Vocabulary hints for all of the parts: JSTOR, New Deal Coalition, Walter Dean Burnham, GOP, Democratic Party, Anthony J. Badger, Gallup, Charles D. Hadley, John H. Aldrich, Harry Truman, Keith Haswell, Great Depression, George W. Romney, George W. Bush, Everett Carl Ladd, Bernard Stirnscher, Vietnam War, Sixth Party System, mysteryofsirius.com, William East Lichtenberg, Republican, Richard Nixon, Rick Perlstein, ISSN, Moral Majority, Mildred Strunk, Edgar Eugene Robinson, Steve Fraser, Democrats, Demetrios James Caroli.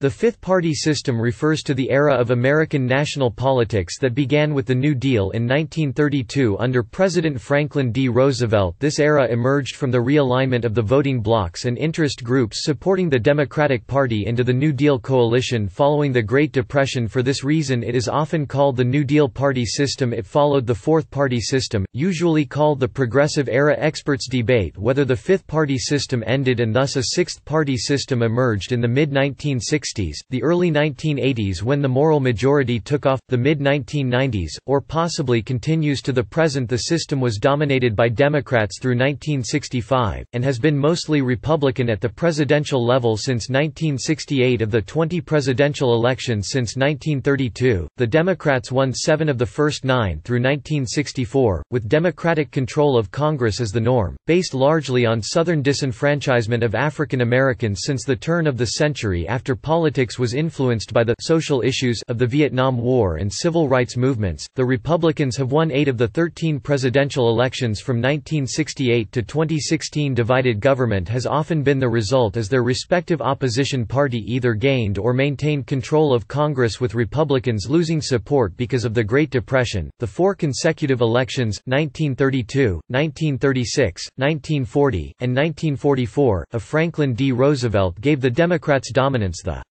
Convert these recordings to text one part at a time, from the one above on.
The Fifth Party System refers to the era of American national politics that began with the New Deal in 1932 under President Franklin D. Roosevelt. This era emerged from the realignment of the voting blocs and interest groups supporting the Democratic Party into the New Deal Coalition following the Great Depression. For this reason, it is often called the New Deal Party System. It followed the Fourth Party System, usually called the Progressive Era. Experts debate whether the Fifth Party System ended and thus a Sixth Party System emerged in the mid-1960s. The early 1980s when the Moral Majority took off, the mid-1990s, or possibly continues to the present. The system was dominated by Democrats through 1965, and has been mostly Republican at the presidential level since 1968. Of the 20 presidential elections since 1932, the Democrats won 7 of the first 9 through 1964, with Democratic control of Congress as the norm, based largely on Southern disenfranchisement of African Americans since the turn of the century. After politics was influenced by the social issues of the Vietnam War and civil rights movements, the Republicans have won 8 of the 13 presidential elections from 1968 to 2016. Divided government has often been the result as their respective opposition party either gained or maintained control of Congress, with Republicans losing support because of the Great Depression. The 4 consecutive elections, 1932, 1936, 1940, and 1944, of Franklin D. Roosevelt gave the Democrats dominance. The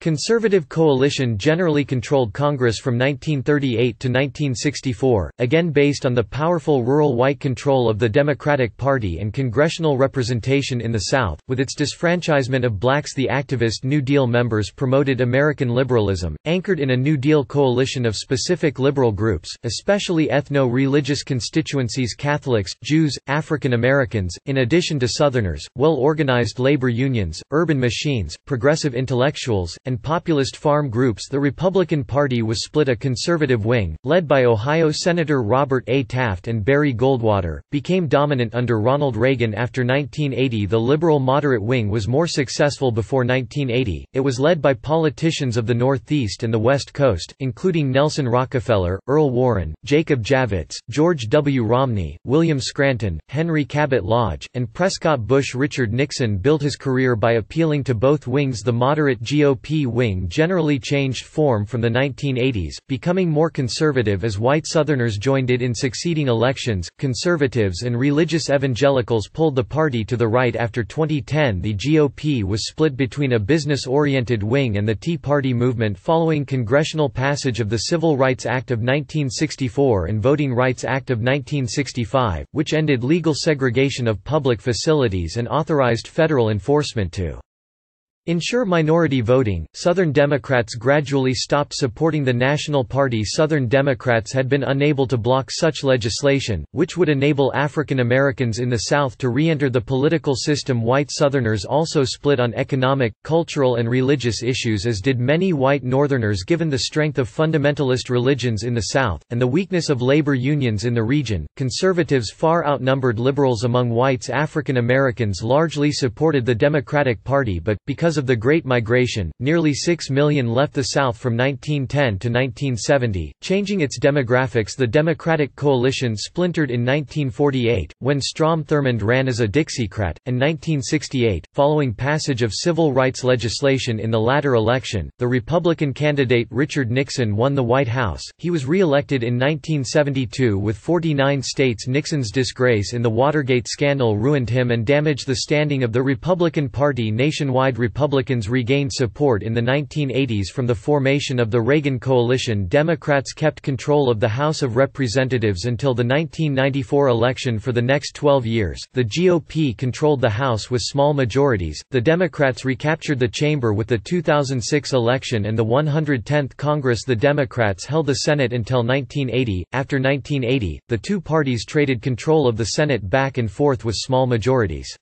Conservative coalition generally controlled Congress from 1938 to 1964, again based on the powerful rural white control of the Democratic Party and congressional representation in the South. With its disfranchisement of blacks, the activist New Deal members promoted American liberalism, anchored in a New Deal coalition of specific liberal groups, especially ethno-religious constituencies, Catholics, Jews, African Americans, in addition to Southerners, well-organized labor unions, urban machines, progressive intellectuals, and populist farm groups. The Republican Party was split. A conservative wing, led by Ohio Senator Robert A. Taft and Barry Goldwater, became dominant under Ronald Reagan after 1980. The liberal moderate wing was more successful before 1980. It was led by politicians of the Northeast and the West Coast, including Nelson Rockefeller, Earl Warren, Jacob Javits, George W. Romney, William Scranton, Henry Cabot Lodge, and Prescott Bush. Richard Nixon built his career by appealing to both wings. The moderate GOP wing generally changed form from the 1980s, becoming more conservative as white Southerners joined it in succeeding elections. Conservatives and religious evangelicals pulled the party to the right. After 2010, the GOP was split between a business-oriented wing and the Tea Party movement following congressional passage of the Civil Rights Act of 1964 and Voting Rights Act of 1965, which ended legal segregation of public facilities and authorized federal enforcement to ensure minority voting. Southern Democrats gradually stopped supporting the National Party. Southern Democrats had been unable to block such legislation, which would enable African Americans in the South to re-enter the political system. White Southerners also split on economic, cultural and religious issues, as did many white Northerners. Given the strength of fundamentalist religions in the South, and the weakness of labor unions in the region, conservatives far outnumbered liberals among whites. African Americans largely supported the Democratic Party, but, because of the Great Migration, nearly 6 million left the South from 1910 to 1970, changing its demographics. The Democratic coalition splintered in 1948, when Strom Thurmond ran as a Dixiecrat, and 1968, following passage of civil rights legislation in the latter election, the Republican candidate Richard Nixon won the White House. He was re-elected in 1972 with 49 states. Nixon's disgrace in the Watergate scandal ruined him and damaged the standing of the Republican Party nationwide. Republicans regained support in the 1980s from the formation of the Reagan coalition. Democrats kept control of the House of Representatives until the 1994 election. For the next 12 years, the GOP controlled the House with small majorities. The Democrats recaptured the chamber with the 2006 election and the 110th Congress. The Democrats held the Senate until 1980. After 1980, the two parties traded control of the Senate back and forth with small majorities.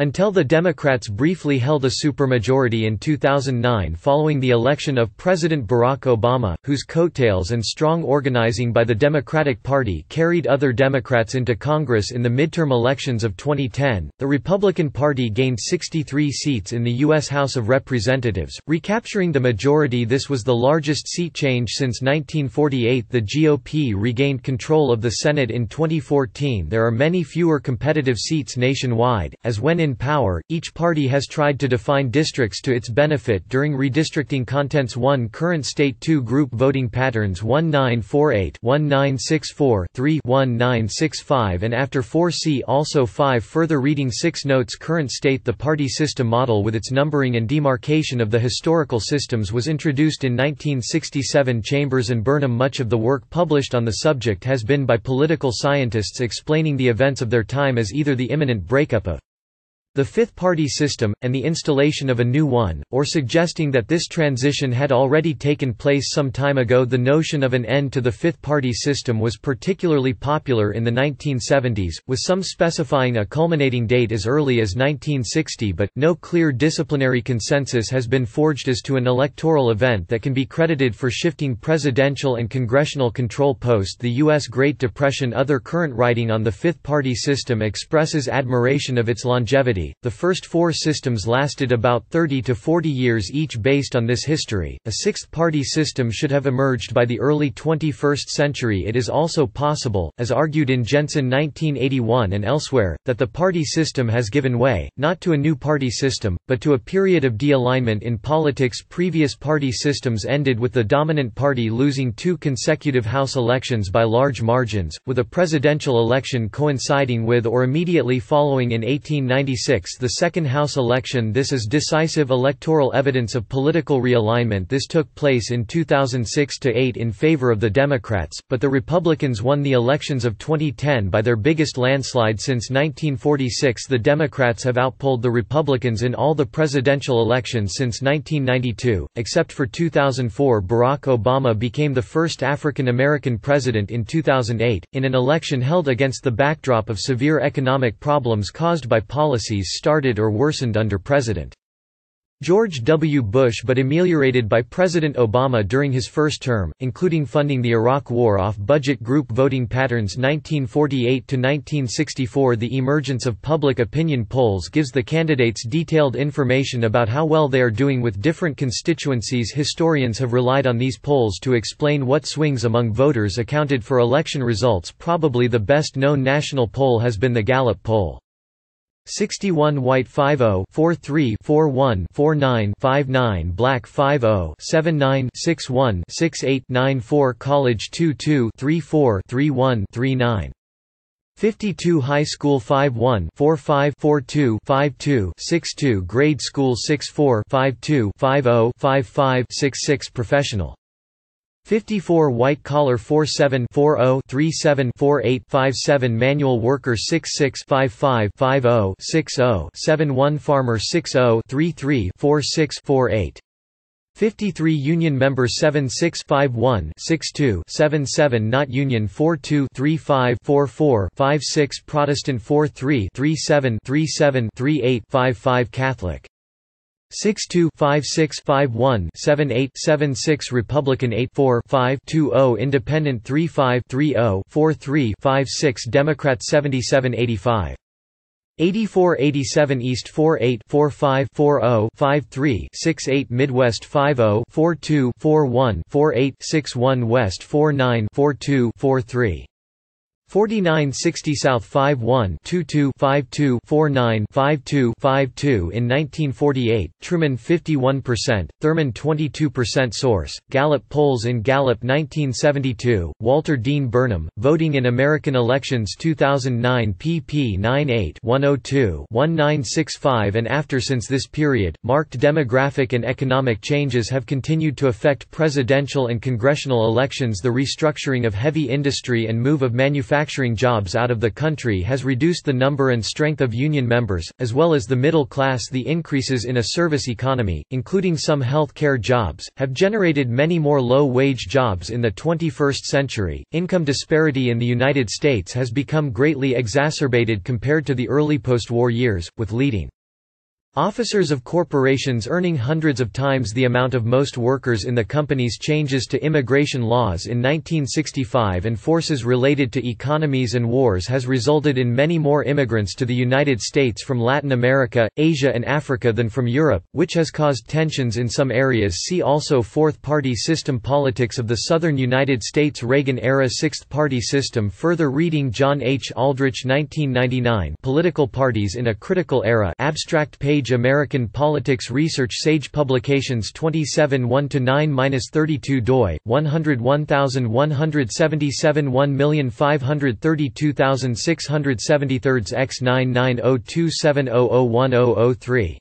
Until the Democrats briefly held a supermajority in 2009 following the election of President Barack Obama, whose coattails and strong organizing by the Democratic Party carried other Democrats into Congress in the midterm elections of 2010, the Republican Party gained 63 seats in the U.S. House of Representatives, recapturing the majority. This was the largest seat change since 1948. The GOP regained control of the Senate in 2014. There are many fewer competitive seats nationwide, as when in power, each party has tried to define districts to its benefit during redistricting. Contents 1 Current State 2 Group Voting Patterns 1948 1964 3 1965 and after 4 See also 5 Further reading 6 Notes Current State. The party system model with its numbering and demarcation of the historical systems was introduced in 1967. Chambers and Burnham. Much of the work published on the subject has been by political scientists explaining the events of their time as either the imminent breakup of the Fifth Party System, and the installation of a new one, or suggesting that this transition had already taken place some time ago. The notion of an end to the Fifth Party System was particularly popular in the 1970s, with some specifying a culminating date as early as 1960, but no clear disciplinary consensus has been forged as to an electoral event that can be credited for shifting presidential and congressional control post the U.S. Great Depression. Other current writing on the Fifth Party System expresses admiration of its longevity. The first four systems lasted about 30 to 40 years each. Based on this history, a sixth party system should have emerged by the early 21st century. It is also possible, as argued in Jensen 1981 and elsewhere, that the party system has given way, not to a new party system, but to a period of de-alignment in politics. Previous party systems ended with the dominant party losing 2 consecutive House elections by large margins, with a presidential election coinciding with or immediately following in 1896. The second House election. This is decisive electoral evidence of political realignment. This took place in 2006–8 in favor of the Democrats, but the Republicans won the elections of 2010 by their biggest landslide since 1946. The Democrats have outpolled the Republicans in all the presidential elections since 1992, except for 2004. Barack Obama became the first African American president in 2008, in an election held against the backdrop of severe economic problems caused by policies started or worsened under President George W. Bush but ameliorated by President Obama during his first term, including funding the Iraq War off budget. Group Voting Patterns 1948–1964. The emergence of public opinion polls gives the candidates detailed information about how well they are doing with different constituencies. Historians have relied on these polls to explain what swings among voters accounted for election results. Probably the best known national poll has been the Gallup poll. 61 White 50-43-41-49-59 Black 50-79-61-68-94 College 22-34-31-39 52 High School 51-45-42-52-62 Grade School 64-52-50-55-66 Professional 54 White Collar 47-40-37-48-57 Manual Worker 66-55-50-60-71 Farmer 60-33-46-48 53 Union Member 76-51-62-77 Not Union 42-35-44-56 Protestant 43-37-37-38-55 Catholic 62-56-51-78-76 Republican 8-4-5-20 Independent 35-30-43-56 Democrat 77-85 84-87 East 48-45-40-53-68 Midwest 50-42-41-48-61 West 49-42-43 49-60 South 51-22-52-49-52-52 In 1948, Truman 51%, Thurmond 22%. Source, Gallup polls. In Gallup 1972, Walter Dean Burnham, Voting in American Elections 2009 pp 98-102-1965 and after. Since this period, marked demographic and economic changes have continued to affect presidential and congressional elections. The restructuring of heavy industry and move of manufacturing jobs out of the country has reduced the number and strength of union members, as well as the middle class. The increases in a service economy, including some health care jobs, have generated many more low-wage jobs in the 21st century. Income disparity in the United States has become greatly exacerbated compared to the early post-war years, with leading Officers of corporations earning hundreds of times the amount of most workers in the companies. Changes to immigration laws in 1965 and forces related to economies and wars has resulted in many more immigrants to the United States from Latin America, Asia and Africa than from Europe, which has caused tensions in some areas. See also Fourth Party System, Politics of the Southern United States, Reagan Era, Sixth Party System. Further reading: John H. Aldrich, 1999, Political Parties in a Critical Era, abstract page. American Politics Research, Sage Publications, 27 1–9–32 doi, 101,177 1,532,673 x 99027001003.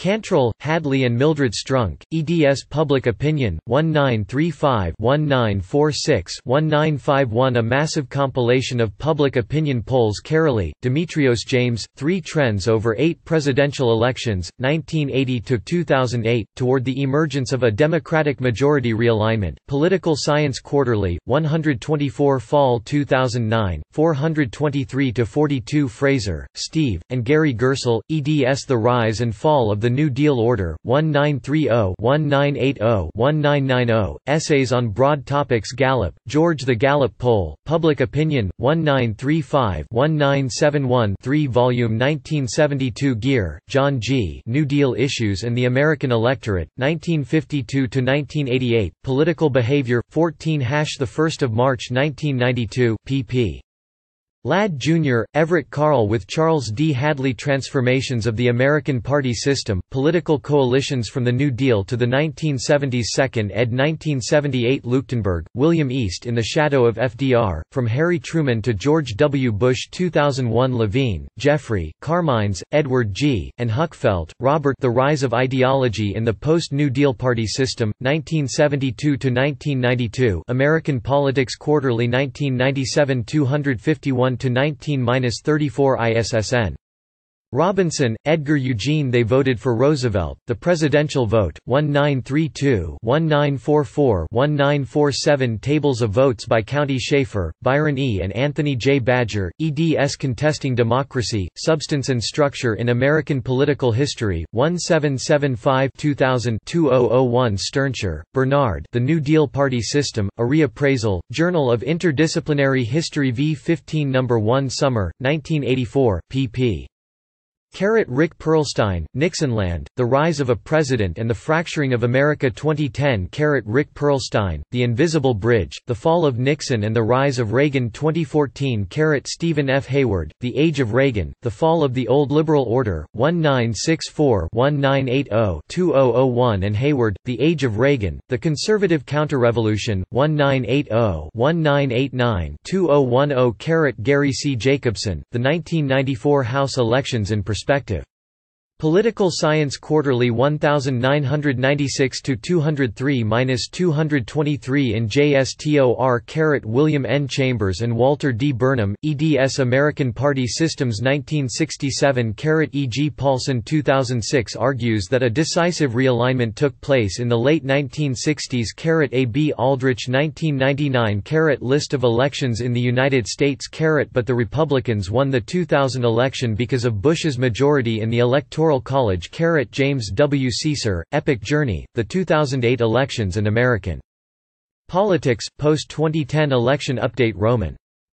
Cantrell, Hadley and Mildred Strunk, eds. Public Opinion, 1935–1946–1951. A massive compilation of public opinion polls. Caroli, Demetrios James, Three Trends Over Eight Presidential Elections, 1980–2008, Toward the Emergence of a Democratic Majority Realignment, Political Science Quarterly, 124. Fall 2009, 423–42. Fraser, Steve, and Gary Gersel, eds. The Rise and Fall of the New Deal Order, 1930–1980–1990, Essays on Broad Topics. Gallup, George. The Gallup Poll, Public Opinion, 1935–1971-3, Volume 1972. Geer, John G. New Deal Issues and the American Electorate, 1952–1988, Political Behavior, 14. The 1st of March 1992, pp. Ladd, Jr., Everett Carl with Charles D. Hadley, Transformations of the American Party System, Political Coalitions from the New Deal to the 1970s. 2nd ed. 1978. Lichtenberg, William East, In the Shadow of FDR, From Harry Truman to George W. Bush, 2001. Levine, Jeffrey, Carmines, Edward G., and Huckfeldt, Robert. The Rise of Ideology in the Post-New Deal Party System, 1972–1992, American Politics Quarterly, 1997, 251–19–34. ISSN. Robinson, Edgar Eugene. They Voted for Roosevelt, The Presidential Vote, 1932–1944–1947. Tables of Votes by County. Schaefer, Byron E. and Anthony J. Badger, eds. Contesting Democracy, Substance and Structure in American Political History, 1775–2000–2001. Stirnscher, Bernard. The New Deal Party System, A Reappraisal, Journal of Interdisciplinary History v. 15, No. 1. Summer, 1984, pp. Rick Perlstein, Nixonland, The Rise of a President and the Fracturing of America, 2010. Rick Perlstein, The Invisible Bridge, The Fall of Nixon and the Rise of Reagan, 2014. Stephen F. Hayward, The Age of Reagan, The Fall of the Old Liberal Order, 1964–1980–2001 and Hayward, The Age of Reagan, The Conservative Counterrevolution, 1980–1989–2010. Gary C. Jacobson, The 1994 House Elections in Perspective. Political Science Quarterly, 1996–203–223 in JSTOR. William N. Chambers and Walter D. Burnham, eds. American Party Systems, 1967. E. G. Paulson, 2006, argues that a decisive realignment took place in the late 1960s. A. B. Aldrich, 1999. List of elections in the United States. But the Republicans won the 2000 election because of Bush's majority in the electoral College. James W. Caesar, Epic Journey, The 2008 Elections and American Politics, Post-2010 Election Update. Roman